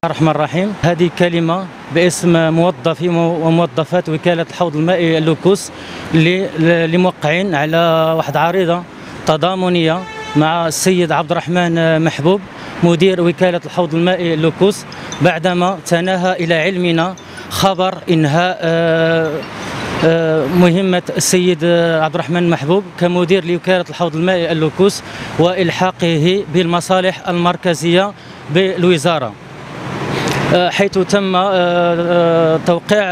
بسم الله الرحمن الرحيم. هذه كلمة باسم موظفين وموظفات وكالة الحوض المائي اللوكوس اللي موقعين على واحد عريضة تضامنية مع السيد عبد الرحمن محبوب مدير وكالة الحوض المائي اللوكوس، بعدما تناهى إلى علمنا خبر إنهاء مهمة السيد عبد الرحمن محبوب كمدير لوكالة الحوض المائي اللوكوس وإلحاقه بالمصالح المركزية بالوزارة، حيث تم توقيع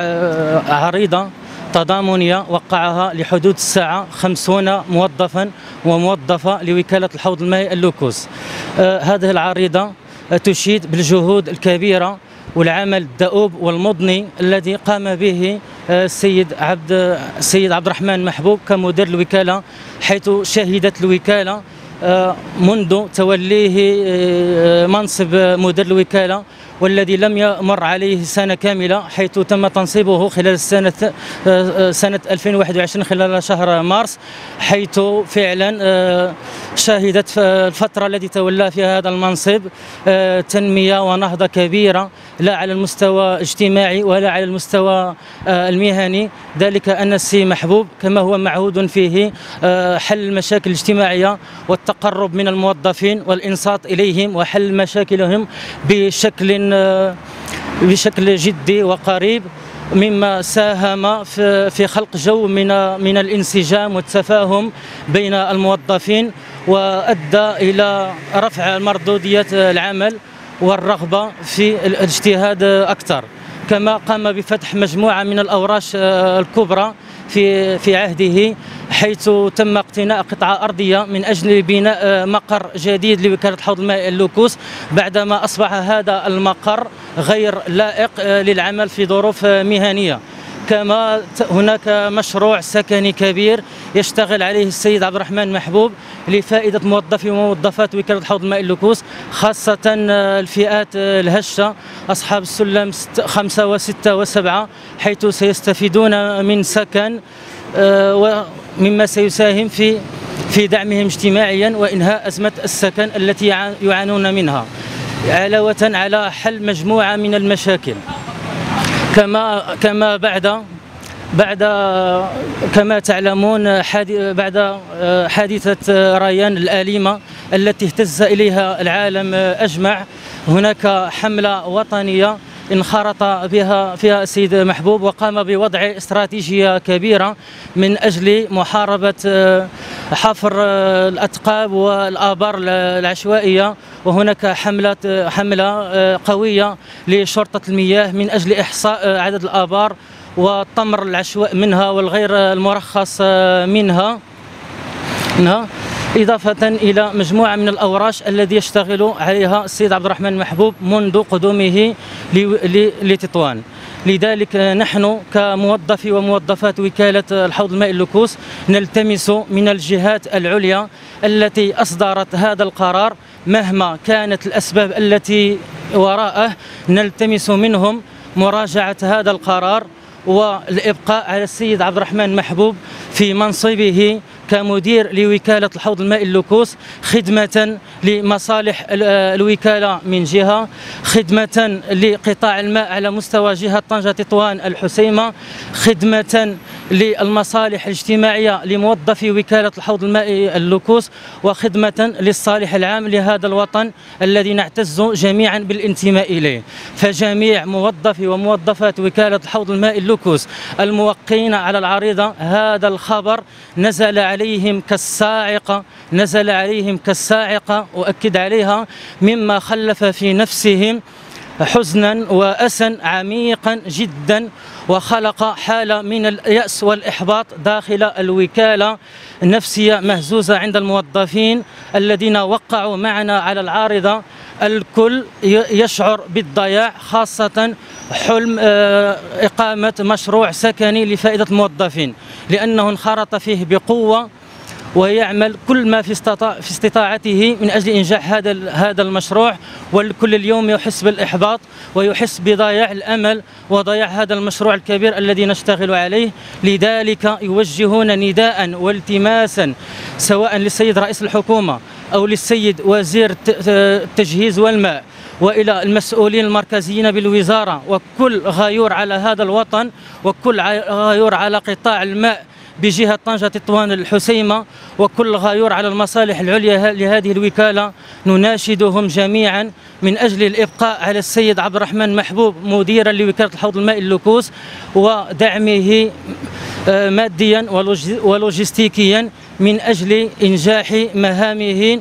عريضة تضامنية وقعها لحدود الساعة 50 موظفا وموظفة لوكالة الحوض المائي اللوكوس. هذه العريضة تشيد بالجهود الكبيرة والعمل الدؤوب والمضني الذي قام به السيد عبد الرحمن محبوب كمدير الوكالة، حيث شهدت الوكالة منذ توليه منصب مدير الوكالة والذي لم يمر عليه سنة كاملة، حيث تم تنصيبه خلال سنة 2021 خلال شهر مارس، حيث فعلا شهدت الفترة التي تولى فيها هذا المنصب تنمية ونهضة كبيرة لا على المستوى الاجتماعي ولا على المستوى المهني، ذلك أن السي محبوب كما هو معهود فيه حل المشاكل الاجتماعية والتقرب من الموظفين والإنصات إليهم وحل مشاكلهم بشكل جدي وقريب، مما ساهم في خلق جو من الانسجام والتفاهم بين الموظفين وأدى إلى رفع مردودية العمل والرغبة في الاجتهاد أكثر، كما قام بفتح مجموعة من الأوراش الكبرى في عهده، حيث تم اقتناء قطعة أرضية من أجل بناء مقر جديد لوكالة الحوض المائي اللوكوس، بعدما أصبح هذا المقر غير لائق للعمل في ظروف مهنية. كما هناك مشروع سكني كبير يشتغل عليه السيد عبد الرحمن محبوب لفائدة موظفي وموظفات وكالة الحوض المائي اللوكوس، خاصة الفئات الهشة أصحاب السلم 5 و6 و7، حيث سيستفيدون من سكن ومما سيساهم في دعمهم اجتماعيا وإنهاء أزمة السكن التي يعانون منها، علاوة على حل مجموعة من المشاكل. كما تعلمون بعد حادثة ريان الآليمة التي اهتز إليها العالم أجمع، هناك حملة وطنية انخرط فيها السيد محبوب وقام بوضع استراتيجية كبيرة من أجل محاربة حفر الأثقاب والآبار العشوائية، وهناك حملة قوية لشرطة المياه من أجل إحصاء عدد الآبار والطمر العشوائي منها والغير المرخص منها، إضافة إلى مجموعة من الأوراش التي يشتغل عليها السيد عبد الرحمن محبوب منذ قدومه لتطوان. لذلك نحن كموظفي وموظفات وكالة الحوض المائي اللوكوس نلتمس من الجهات العليا التي أصدرت هذا القرار، مهما كانت الأسباب التي وراءه، نلتمس منهم مراجعة هذا القرار والإبقاء على السيد عبد الرحمن محبوب في منصبه كمدير لوكالة الحوض المائي اللوكوس، خدمة لمصالح الوكالة من جهة، خدمة لقطاع الماء على مستوى جهة طنجة تطوان الحسيمة، خدمة للمصالح الاجتماعية لموظفي وكالة الحوض المائي اللوكوس، وخدمة للصالح العام لهذا الوطن الذي نعتز جميعا بالانتماء إليه. فجميع موظفي وموظفات وكالة الحوض المائي اللوكوس الموقعين على العريضة، هذا الخبر نزل عليهم كالصاعقة وأكد عليها، مما خلف في نفسهم حزنا وأسا عميقا جدا وخلق حالة من اليأس والإحباط داخل الوكالة، نفسية مهزوزة عند الموظفين الذين وقعوا معنا على العارضة. الكل يشعر بالضياع، خاصة حلم إقامة مشروع سكني لفائدة الموظفين، لأنه انخرط فيه بقوة ويعمل كل ما في استطاعته من أجل إنجاح هذا المشروع، والكل اليوم يحس بالإحباط ويحس بضياع الأمل وضياع هذا المشروع الكبير الذي نشتغل عليه. لذلك يوجهون نداء والتماسا سواء للسيد رئيس الحكومة أو للسيد وزير التجهيز والماء وإلى المسؤولين المركزيين بالوزارة وكل غيور على هذا الوطن وكل غيور على قطاع الماء بجهة طنجة تطوان الحسيمة وكل غيور على المصالح العليا لهذه الوكالة، نناشدهم جميعا من أجل الإبقاء على السيد عبد الرحمن محبوب مديرا لوكالة الحوض المائي اللوكوس ودعمه ماديا ولوجستيكيا من أجل إنجاح مهامه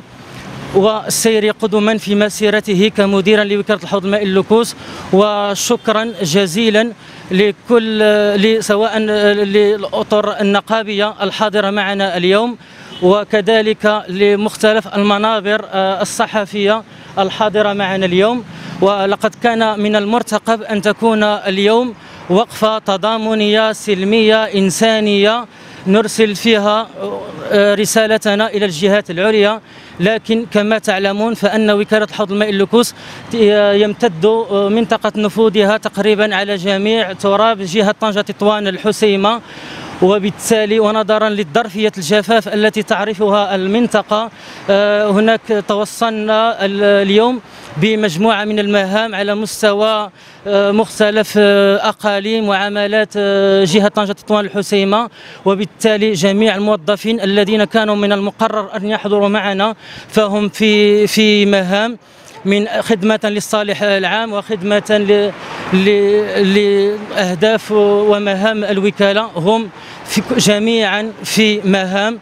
والسير قدما في مسيرته كمديرا لوكالة الحوض المائي اللوكوس. وشكرا جزيلا لكل سواء للأطر النقابية الحاضرة معنا اليوم وكذلك لمختلف المنابر الصحفية الحاضرة معنا اليوم. ولقد كان من المرتقب أن تكون اليوم وقفة تضامنية سلمية إنسانية نرسل فيها رسالتنا إلى الجهات العليا، لكن كما تعلمون فأن وكالة الحوض المائي اللوكوس يمتد منطقة نفوذها تقريبا على جميع تراب جهة طنجة تطوان الحسيمة، وبالتالي ونظرا للظرفية الجفاف التي تعرفها المنطقة هناك توصلنا اليوم بمجموعة من المهام على مستوى مختلف أقاليم وعمالات جهة طنجة تطوان الحسيمة. وبالتالي جميع الموظفين الذين كانوا من المقرر أن يحضروا معنا فهم في مهام من خدمة للصالح العام وخدمة لأهداف ومهام الوكالة. هم جميعا في مهام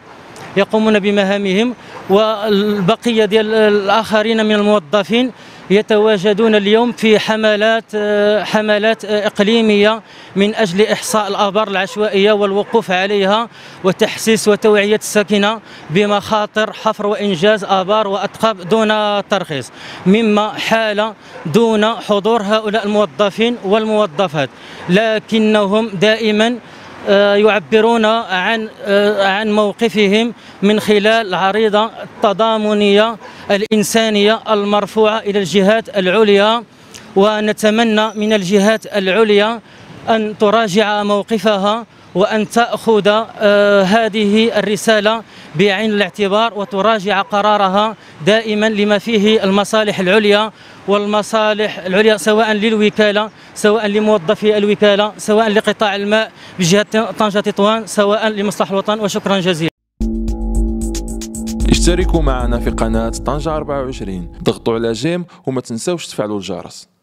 يقومون بمهامهم، والبقية ديال الآخرين من الموظفين يتواجدون اليوم في حملات إقليمية من أجل إحصاء الآبار العشوائية والوقوف عليها وتحسيس وتوعية الساكنة بمخاطر حفر وإنجاز آبار وأتقاب دون ترخيص، مما حال دون حضور هؤلاء الموظفين والموظفات، لكنهم دائما يعبرون عن موقفهم من خلال العريضة التضامنية الإنسانية المرفوعة إلى الجهات العليا. ونتمنى من الجهات العليا أن تراجع موقفها وأن تأخذ هذه الرسالة بعين الاعتبار وتراجع قرارها دائما لما فيه المصالح العليا سواء للوكالة سواء لموظفي الوكالة سواء لقطاع الماء بجهة طنجة تطوان سواء لمصلحة الوطن. وشكرا جزيلا. اشتركوا معنا في قناة طنجة 24، ضغطوا على جيم وما تنساوش تفعلوا الجرس.